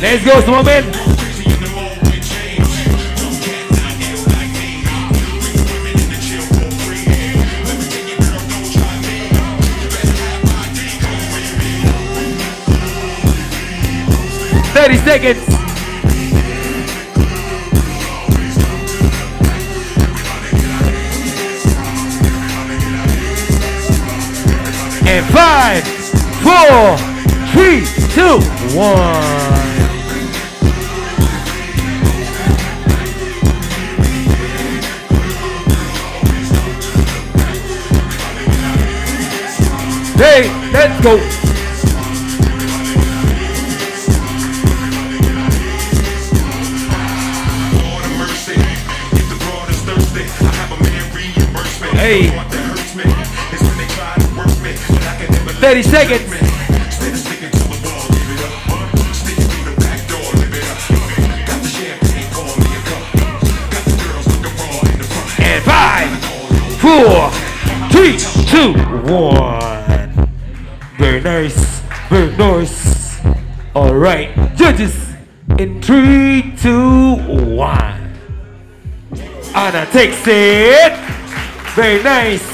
Let's go, snowman. Like 30 seconds. And 5, 4, 3, 2, 1. Hey, let's go. Hey. 30 seconds. And 5, 4, 3, 2, 1. Very nice. Very nice. All right, judges. In 3, 2, 1. Ana takes it. Very nice.